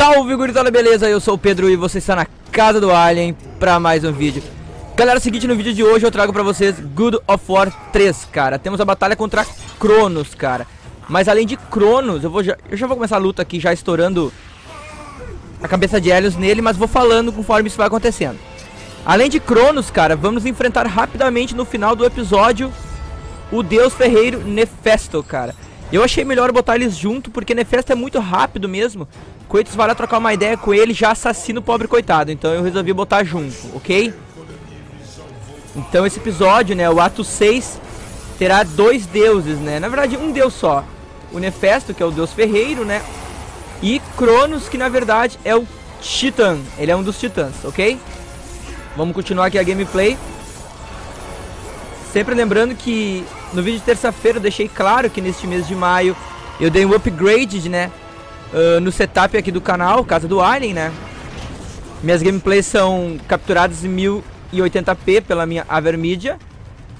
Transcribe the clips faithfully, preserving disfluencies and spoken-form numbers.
Salve, gurizada, beleza? Eu sou o Pedro e você está na Casa do Alien para mais um vídeo. Galera, é o seguinte, no vídeo de hoje eu trago para vocês God of War três, cara. Temos a batalha contra Cronos, cara. Mas além de Cronos, eu, vou já, eu já vou começar a luta aqui já estourando a cabeça de Helios nele, mas vou falando conforme isso vai acontecendo. Além de Cronos, cara, vamos enfrentar rapidamente no final do episódio o deus ferreiro Hefesto, cara. Eu achei melhor botar eles junto, porque Hefesto é muito rápido mesmo. Kratos vai lá trocar uma ideia com ele, já assassina o pobre coitado. Então eu resolvi botar junto, ok? Então esse episódio, né, o ato seis, terá dois deuses, né? Na verdade, um deus só. O Hefesto, que é o deus ferreiro, né? E Cronos, que na verdade é o Titã. Ele é um dos titãs, ok? Vamos continuar aqui a gameplay. Sempre lembrando que no vídeo de terça-feira eu deixei claro que neste mês de maio eu dei um upgrade, né, uh, no setup aqui do canal, Casa do Alien, né. Minhas gameplays são capturadas em mil e oitenta p pela minha Avermedia.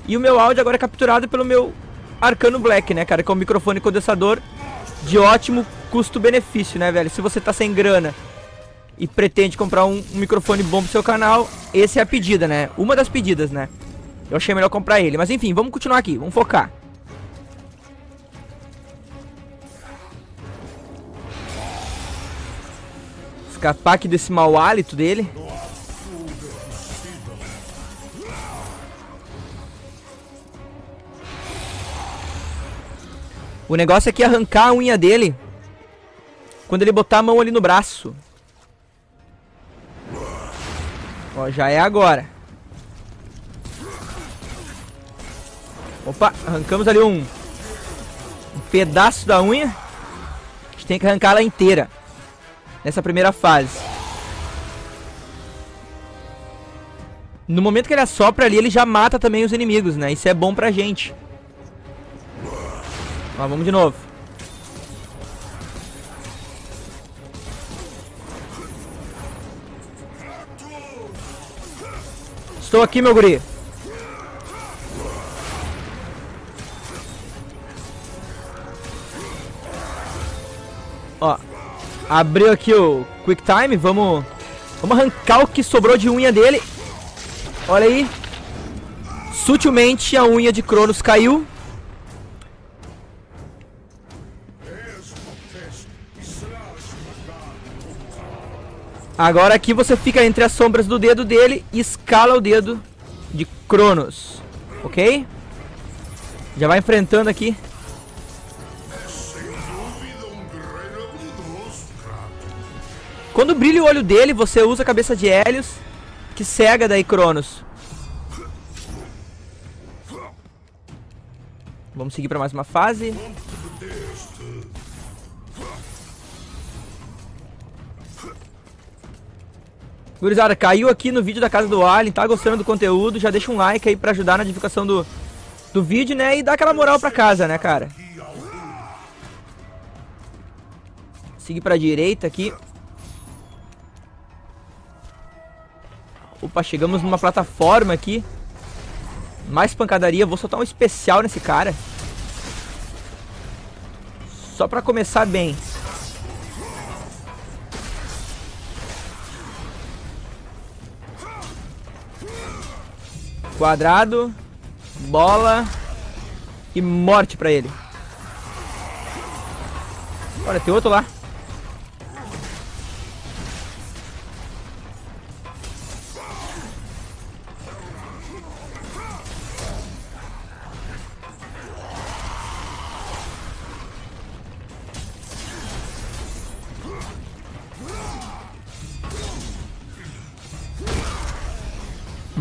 E o meu áudio agora é capturado pelo meu Arcano Black, né, cara, que é um microfone condensador de ótimo custo-benefício, né, velho. Se você tá sem grana e pretende comprar um, um microfone bom pro seu canal, essa é a pedida, né, uma das pedidas, né. Eu achei melhor comprar ele, mas enfim, vamos continuar aqui, vamos focar. Escapar aqui desse mau hálito dele. O negócio aqui é arrancar a unha dele quando ele botar a mão ali no braço. Ó, já é agora. Opa, arrancamos ali um, um pedaço da unha. A gente tem que arrancar ela inteira nessa primeira fase. No momento que ele assopra ali, ele já mata também os inimigos, né? Isso é bom pra gente. Ó, vamos de novo. Estou aqui, meu guri. Ó, abriu aqui o Quick Time, vamos, vamos arrancar o que sobrou de unha dele. Olha aí. Sutilmente a unha de Cronos caiu. Agora aqui você fica entre as sombras do dedo dele e escala o dedo de Cronos, ok? Já vai enfrentando aqui. Quando brilha o olho dele, você usa a cabeça de Helios, que cega daí Cronos. Vamos seguir para mais uma fase. Gurizada, caiu aqui no vídeo da Casa do Alien, tá gostando do conteúdo? Já deixa um like aí para ajudar na divulgação do, do vídeo, né? E dá aquela moral pra casa, né, cara? Seguir pra direita aqui. Opa, chegamos numa plataforma aqui. Mais pancadaria. Vou soltar um especial nesse cara, só pra começar bem. Quadrado, bola e morte pra ele. Olha, tem outro lá.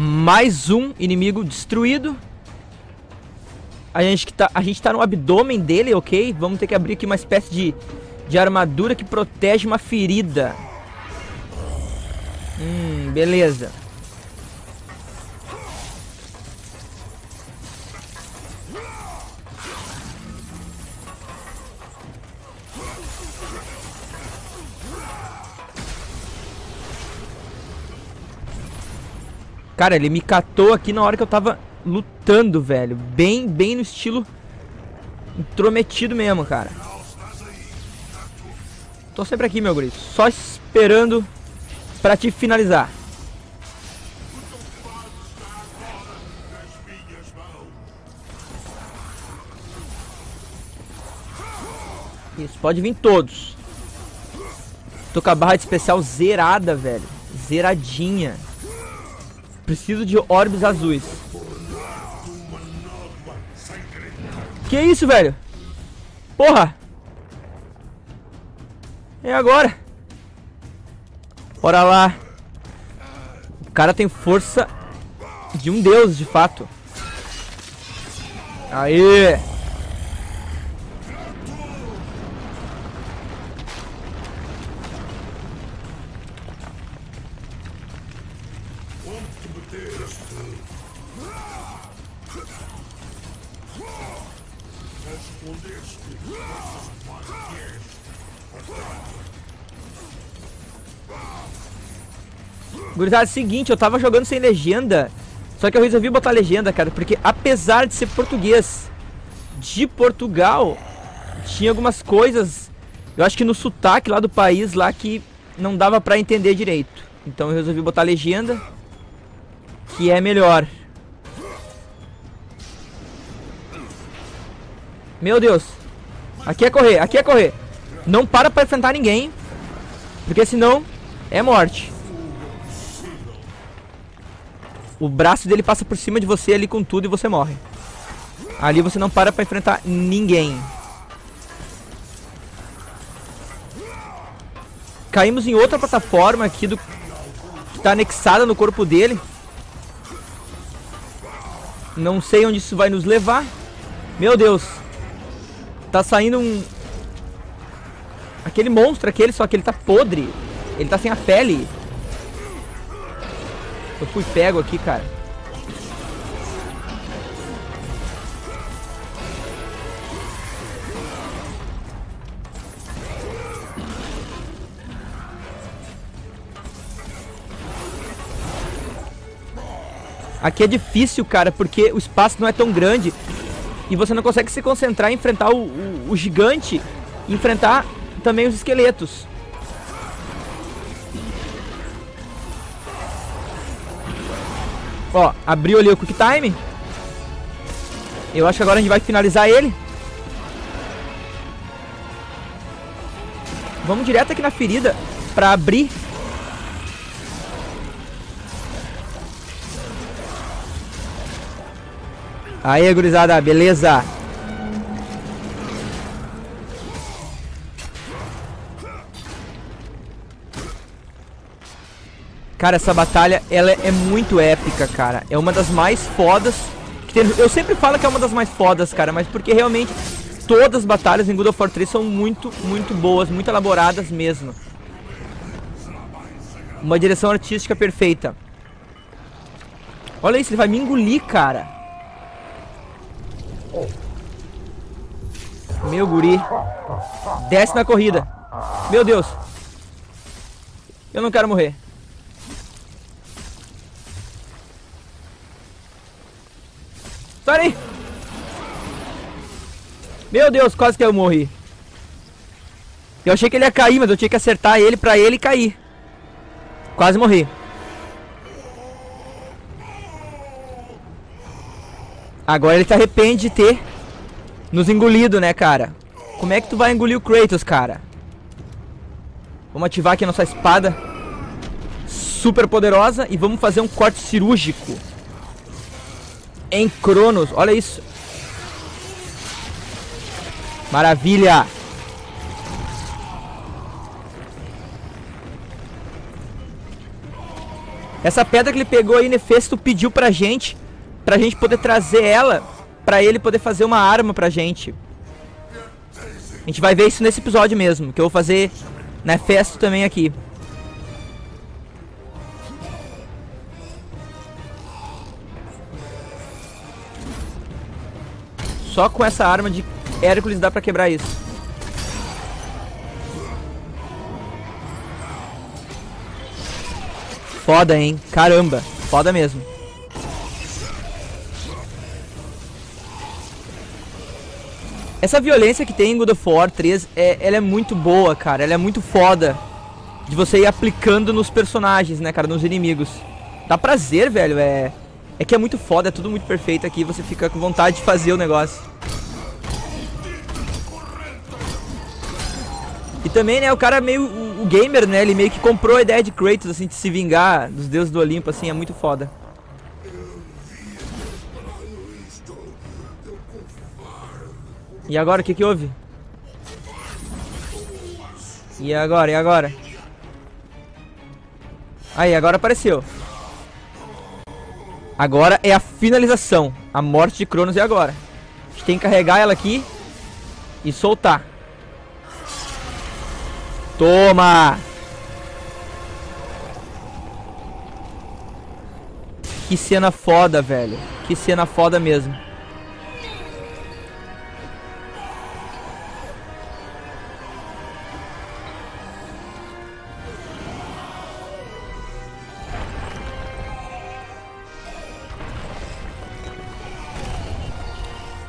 Mais um inimigo destruído. A gente, que tá, a gente tá no abdômen dele, ok? Vamos ter que abrir aqui uma espécie de, de armadura que protege uma ferida. Hum, beleza. Cara, ele me catou aqui na hora que eu tava lutando, velho. Bem, bem no estilo intrometido mesmo, cara. Tô sempre aqui, meu guri. Só esperando pra te finalizar. Isso, pode vir todos. Tô com a barra de especial zerada, velho. Zeradinha. Preciso de orbes azuis. Que isso, velho? Porra! É agora! Bora lá! O cara tem força de um deus, de fato. Aê! Gurizada, é o seguinte, eu tava jogando sem legenda, só que eu resolvi botar legenda, cara, porque apesar de ser português de Portugal, tinha algumas coisas, eu acho que no sotaque lá do país, lá que não dava pra entender direito. Então eu resolvi botar legenda, que é melhor. Meu Deus, aqui é correr, aqui é correr. Não para pra enfrentar ninguém, porque senão é morte. O braço dele passa por cima de você ali com tudo e você morre. Ali você não para pra enfrentar ninguém. Caímos em outra plataforma aqui do... que tá anexada no corpo dele. Não sei onde isso vai nos levar. Meu Deus. Tá saindo um... aquele monstro, aquele, só que ele tá podre. Ele tá sem a pele. Eu fui pego aqui, cara. Aqui é difícil, cara, porque o espaço não é tão grande. E você não consegue se concentrar em enfrentar o, o, o gigante. E enfrentar também os esqueletos. Ó, abriu ali o Quick Time. Eu acho que agora a gente vai finalizar ele. Vamos direto aqui na ferida pra abrir. Aê, gurizada, beleza. Cara, essa batalha, ela é muito épica, cara. É uma das mais fodas que tem... Eu sempre falo que é uma das mais fodas, cara, mas porque realmente todas as batalhas em God of War três são muito, muito boas, muito elaboradas mesmo. Uma direção artística perfeita. Olha isso, ele vai me engolir, cara. Meu guri. Desce na corrida. Meu Deus. Eu não quero morrer. Aí. Meu Deus, quase que eu morri. Eu achei que ele ia cair, mas eu tinha que acertar ele pra ele cair. Quase morri. Agora ele se arrepende de ter nos engolido, né, cara? Como é que tu vai engolir o Kratos, cara? Vamos ativar aqui a nossa espada super poderosa e vamos fazer um corte cirúrgico em Cronos, olha isso. Maravilha. Essa pedra que ele pegou aí, Hefesto pediu pra gente, pra gente poder trazer ela, pra ele poder fazer uma arma pra gente. A gente vai ver isso nesse episódio mesmo, que eu vou fazer na Hefesto também aqui. Só com essa arma de Hércules dá pra quebrar isso. Foda, hein? Caramba, foda mesmo. Essa violência que tem em God of War três, é, ela é muito boa, cara. Ela é muito foda de você ir aplicando nos personagens, né, cara, nos inimigos. Dá prazer, velho. É, é que é muito foda, é tudo muito perfeito aqui. Você fica com vontade de fazer o negócio. E também, né, o cara meio... O, o gamer, né, ele meio que comprou a ideia de Kratos, assim, de se vingar dos deuses do Olimpo, assim. É muito foda. E agora, o que que houve? E agora, e agora? Aí, agora apareceu. Agora é a finalização. A morte de Cronos é agora. A gente tem que carregar ela aqui e soltar. Toma! Que cena foda, velho. Que cena foda mesmo.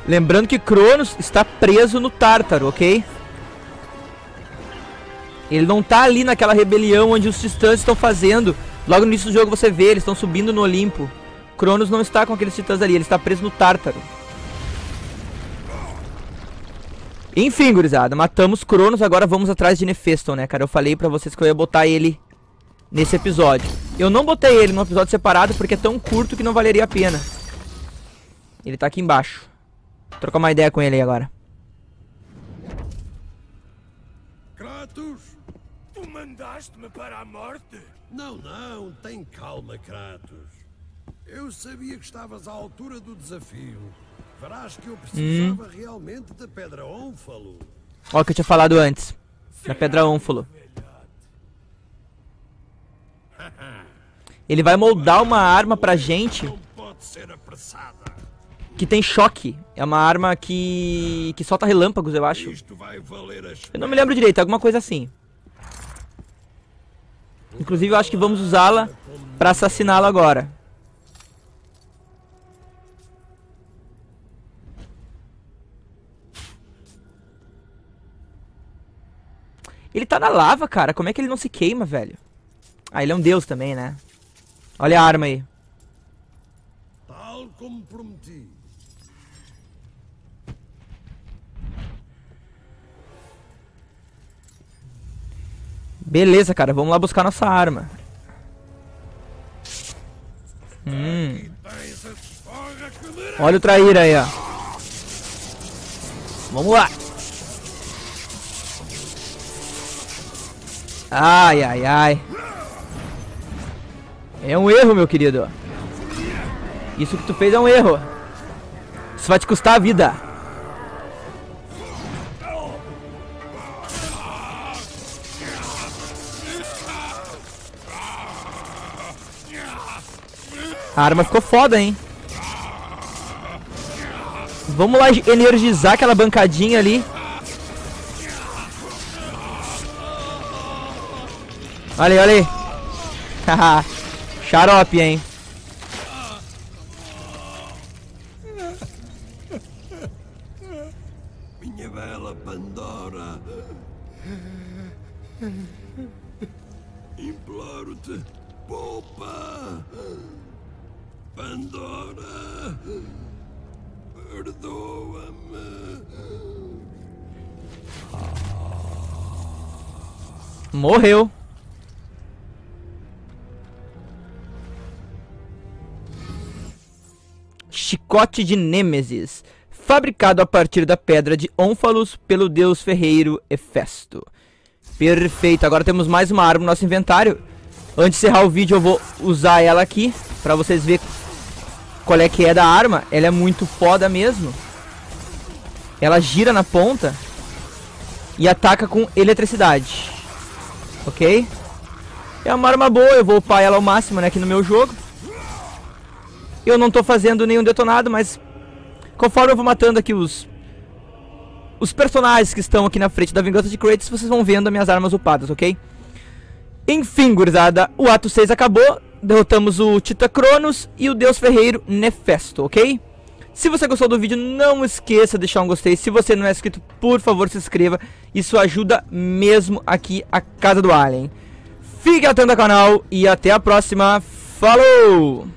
Lembrando que Cronos está preso no Tártaro, ok? Ele não tá ali naquela rebelião onde os titãs estão fazendo. Logo no início do jogo você vê, eles estão subindo no Olimpo. Cronos não está com aqueles titãs ali, ele está preso no Tártaro. Enfim, gurizada, matamos Cronos, agora vamos atrás de Hefesto, né, cara? Eu falei pra vocês que eu ia botar ele nesse episódio. Eu não botei ele num episódio separado porque é tão curto que não valeria a pena. Ele tá aqui embaixo. Trocar uma ideia com ele aí agora. Kratos, tu mandaste-me para a morte? Não, não, tem calma, Kratos. Eu sabia que estavas à altura do desafio. Verás que eu precisava hum. realmente da pedra ônfalo. Ó, que eu tinha falado antes. Da pedra ônfalo. Ele vai moldar uma arma pra gente. Não pode ser apressada. Que tem choque. É uma arma que... que solta relâmpagos, eu acho. Eu não me lembro direito, alguma coisa assim. Inclusive eu acho que vamos usá-la pra assassiná-lo agora. Ele tá na lava, cara. Como é que ele não se queima, velho? Ah, ele é um deus também, né? Olha a arma aí. Tal como prometi. Beleza, cara, vamos lá buscar nossa arma. Hum. Olha o traíra aí, ó. Vamos lá. Ai, ai, ai. É um erro, meu querido. Isso que tu fez é um erro. Isso vai te custar a vida. A arma ficou foda, hein? Vamos lá energizar aquela bancadinha ali. Olha aí, olha aí. Haha. Xarope, hein? Minha bela Pandora. Imploro-te, poupa. Pandora, perdoa-me. Morreu. Chicote de Nêmesis, fabricado a partir da pedra de Ônfalos pelo deus ferreiro Hefesto. Perfeito, agora temos mais uma arma no nosso inventário. Antes de encerrar o vídeo eu vou usar ela aqui pra vocês verem qual é que é da arma. Ela é muito foda mesmo. Ela gira na ponta e ataca com eletricidade. Ok? É uma arma boa, eu vou upar ela ao máximo, né, aqui no meu jogo. Eu não tô fazendo nenhum detonado, mas conforme eu vou matando aqui os os personagens que estão aqui na frente da vingança de Kratos, vocês vão vendo as minhas armas upadas, ok? Enfim, gurizada, o ato seis acabou. Derrotamos o Titã Cronos e o deus ferreiro Hefesto, ok? Se você gostou do vídeo, não esqueça de deixar um gostei. Se você não é inscrito, por favor, se inscreva. Isso ajuda mesmo aqui a Casa do Alien. Fique atento ao canal e até a próxima. Falou!